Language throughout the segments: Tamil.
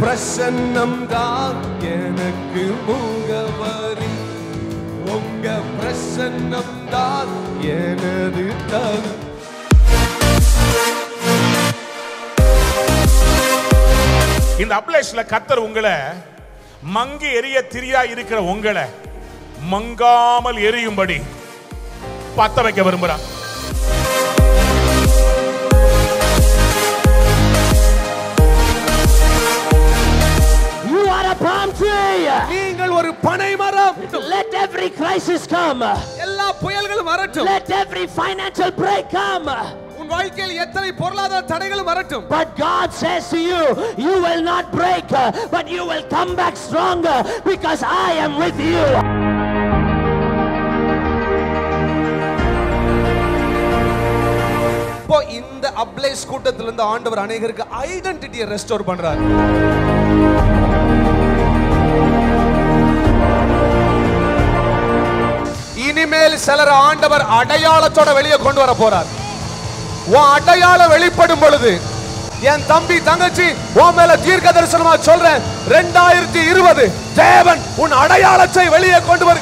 பிரசன்னம் தான் எனக்கு முகவரி, உங்க பிரசன்னம் தான் எனது தகு. இந்த அப்ளேஷன்ல கர்த்தர் உங்களை மங்கி எரிய திரியா இருக்கிற உங்களை மங்காமல் எரியும்படி பத்த வைக்க விரும்புகிறார். நீங்கள் ஒரு பனை மரம். Let every crisis come. எல்லா புயல்களும் வரட்டும். Let every financial break come. உன் வாழ்க்கையில் எத்தனை பொருளாதார தடைகளும் வரட்டும். But God says to you, you will not break, but you will come back stronger because I am with you. இப்போ இந்த அப்ளேஸ் கூட்டத்திலிருந்து ஆண்டவர் அநேகருக்கு ஐடென்டிட்டியை ரெஸ்டோர் பண்றார். இனிமேல் சிலர் ஆண்டவர் அடையாளத்தோட வெளியே கொண்டு வர போறார். அடையாளம் வெளிப்படும் பொழுது என் தம்பி தங்கச்சி தீர்க்க தரிசனமா சொல்றேன், 2020 தேவன் உன் அடையாளத்தை வெளியே கொண்டு வர.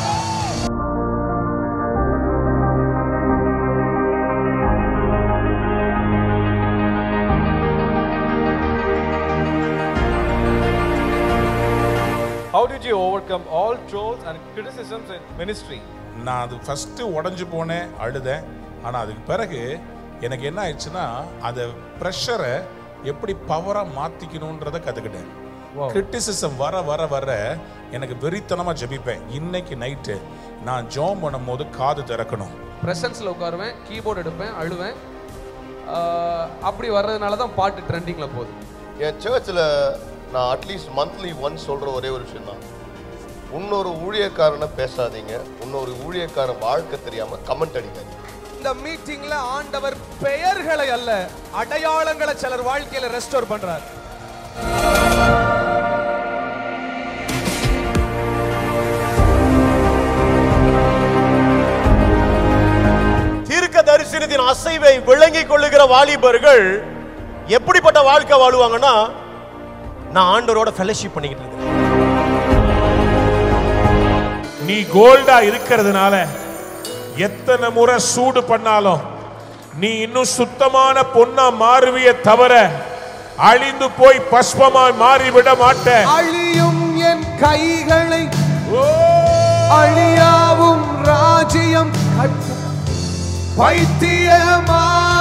How did you overcome all trolls and criticisms in ministry? நான் அது ஃபஸ்ட்டு உடஞ்சி போனேன், அழுதேன். ஆனால் அதுக்கு பிறகு எனக்கு என்ன ஆயிடுச்சுன்னா, அந்த ப்ரெஷரை எப்படி பவராக மாற்றிக்கணுன்றதை கற்றுக்கிட்டேன். கிரிட்டிசிசம் வர வர வர எனக்கு வெறித்தனமாக ஜெபிப்பேன். இன்னைக்கு நைட்டு நான் ஜோம் பண்ணும் போது காது திறக்கணும், ப்ரெசன்ஸில் உட்காருவேன், கீபோர்டு எடுப்பேன், அழுவேன். அப்படி வர்றதுனால தான் பாட்டு ட்ரெண்டிங்கில் போகுது. என் சர்ச்சில் நான் அட்லீஸ்ட் மந்த்லி ஒன்ஸ் சொல்கிற ஒரே ஒரு விஷயம் தான், இன்னொரு ஊழியக்காரனை பேசாதீங்க, இன்னொரு ஊழியக்காரன் வாழ்க்கை தெரியாம கமெண்ட் அடிக்காதீங்க. இந்த மீட்டிங்ல ஆண்டவர் பெயர்களை அல்ல, அடையாளங்களை சிலர் வாழ்க்கையில ரெஸ்டோர் பண்றார். தீர்க்க தரிசனத்தின் அசைவை விளங்கிக் கொள்ளுகிற வாலிபர்கள் எப்படிப்பட்ட வாழ்க்கை வாழுவாங்கன்னா, நான் ஆண்டவரோட ஃபெலோஷிப் பண்ணிக்கிட்டு இருக்கேன். நீ கோல்டா இருக்கிறதுனால எத்தனை முறை சூடு பண்ணாலும் நீ இன்னும் சுத்தமான பொன்னா மாறுவிய தவிர அழிந்து போய் பஸ்பமாய் மாறிவிட மாட்டே. அழியும் என் கைகளை, அழியாவும் ராஜ்யம் பைத்தியமா.